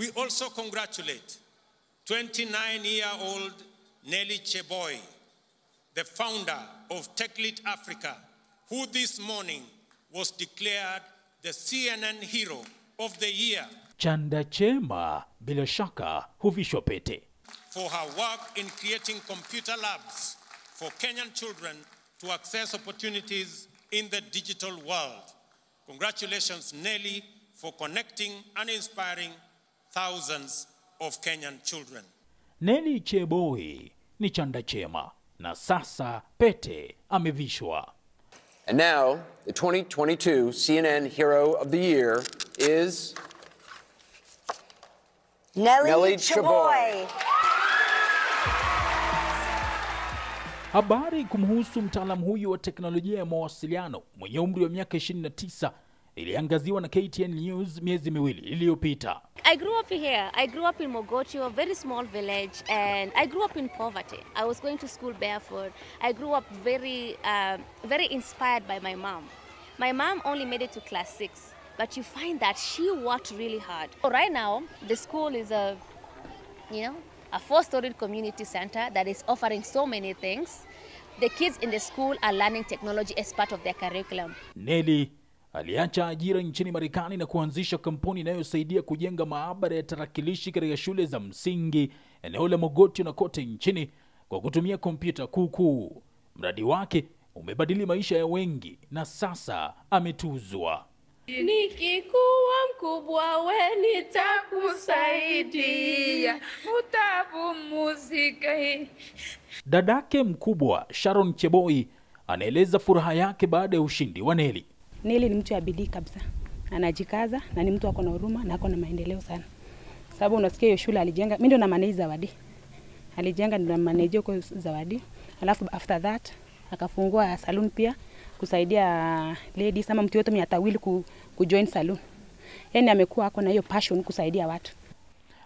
We also congratulate 29-year-old Nelly Cheboi, the founder of TechLit Africa, who this morning was declared the CNN Hero of the Year. Chanda chema, bila shaka, huvishwa pete. For her work in creating computer labs for Kenyan children to access opportunities in the digital world. Congratulations, Nelly, for connecting and inspiring thousands of Kenyan children. Nelly Cheboi ni chanda chema, na sasa pete amevishwa. And now, the 2022 CNN Hero of the Year is Nelly Cheboi. Habari kumhusu mtaalamu huyu wa teknolojia ya mawasiliano mwenye umri wa miaka 29 iliangaziwa na KTN News miezi miwili iliyopita. I grew up here. I grew up in Mogotio, a very small village, and I grew up in poverty. I was going to school barefoot. I grew up very inspired by my mom. My mom only made it to class 6, but you find that she worked really hard. So right now, the school is a four-storied community center that is offering so many things. The kids in the school are learning technology as part of their curriculum. Nelly aliacha ajira nchini Marekani na kuanzisha kampuni inayosaidia kujenga maabara ya tarakilishi katika shule za msingi eneo la Mogotio na kote nchini kwa kutumia kompyuta kuku. Mradi wake umebadili maisha ya wengi na sasa ametuzwa. Nikikuwa mkubwa we nitakusaidia utabu muziki. Dadake mkubwa Sharon Cheboi anaeleza furaha yake baada ya ushindi wa Nelly. Nelly ni mtu ya bidii kabisa. Anajikaza na ni mtu ako na huruma na ako na maendeleo sana. Sababu unasikia hiyo shule alijenga, mimi ndio na manage zawadi. Alijenga ndio na manage huko zawadi. Alafu after that akafungua salon pia kusaidia ladies ama mtu yote mwenye atawili kujoin salon. Yaani amekuwa ako na hiyo passion kusaidia watu.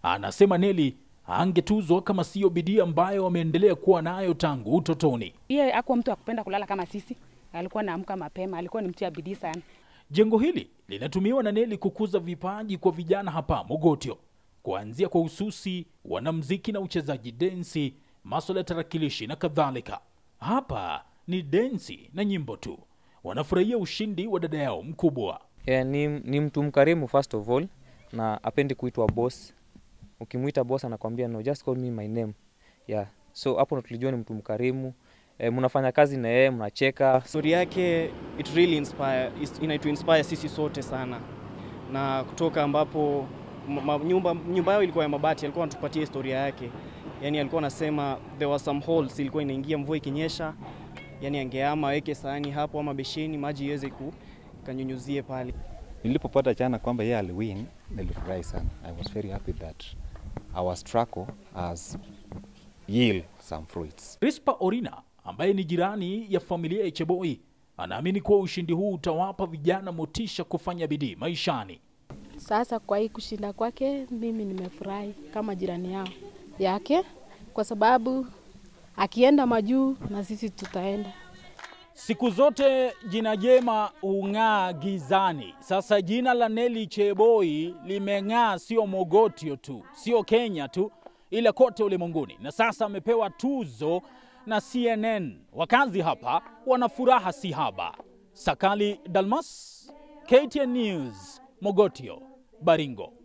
Anasema Nelly angetuzwa kama sio bidii ambayo ameendelea kuwa nayo tangu utotoni. Yeye hakuwa mtu akupenda kulala kama sisi. Alikuwa anaamka mapema, alikuwa ni mtu wa bidii sana. Jengo hili linatumiwa na Nelly kukuza vipaji kwa vijana hapa Mogotio. Kuanzia kwa ususi, wanamuziki na uchezaji densi, masuala ya tarakilishi na kadhalika. Hapa ni densi na nyimbo tu. Wanafurahia ushindi wa dada yao mkubwa. Yeah, ni mtu mkarimu first of all na apendi kuitwa boss. Ukimuita boss anakuambia no, just call me my name. Yeah. So hapo tulijua ni mtu mkarimu. Mnafanya kazi na yeye, mnacheka. Story yake it really inspire sisi sote sana. Na kutoka ambapo nyumba yao ilikuwa ya mabati, alikuwa anatupatia historia yake. Yaani alikuwa anasema there was some holes ilikuwa inaingia mvua ikinyesha. Yaani angeama aweke sahani hapo ama besheni maji iweze kukanyunyuzie pale. Nilipopata chana kwamba yeye aliwin, nilifurahi sana. I was very happy that our struggle has yield some fruits. Crispa Orina ambaye ni jirani ya familia ya Cheboi anaamini kuwa ushindi huu utawapa vijana motisha kufanya bidii maishani. Sasa kwa hii kushinda kwake mimi nimefurahi kama jirani yao yake kwa sababu akienda majuu na sisi tutaenda. Siku zote jina jema hung'aa gizani. Sasa jina la Nelly Cheboi limeng'aa sio Mogotio tu, sio Kenya tu, ila kote ulimwenguni. Na sasa amepewa tuzo na CNN. Wakazi hapa wana furaha si haba. Sakali Dalmas, KTN News, Mogotio, Baringo.